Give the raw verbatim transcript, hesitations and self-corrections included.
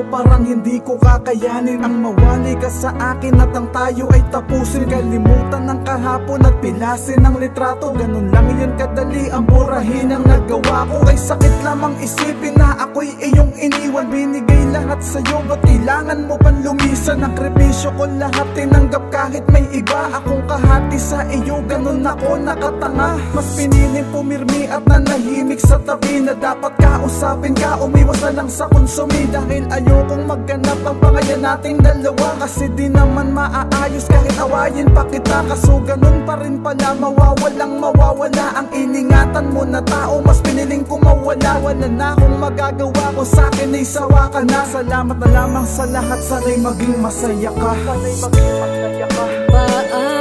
ko, parang hindi ko kakayanin ang mawali ka sa akin at ang tayo ay tapusin. Kalimutan ng kahapon at pilasin ang litrato, ganun lang yun kadali ang burahin ang nagawa ko. Ay sakit lamang isipin na ako'y iyong iniwan, binigay lahat sa'yo, ba't kailangan mo pang lumisan? Nakripisyo ko lahat, tinanggap kahit may iba, akong kahati sa iyo, ganun ako nakatanga. Mas piniling pumirmi at nanahimik sa tabi na dapat kausapin ka, umiwas na lang sa konsumi, dahil ayokong magganap ang pangalan natin dalawa, kasi di naman maaayos kahit awayin pa kita. Kaso ganun pa rin pala, mawawalang mawawala ang iningatan mo na tao, mas piniling ko mawala. Wala na akong magagawa, ko sa'kin ay sawa ka na. Salamat na lamang sa lahat, sana'y maging masaya ka. Sana'y maging masaya ka.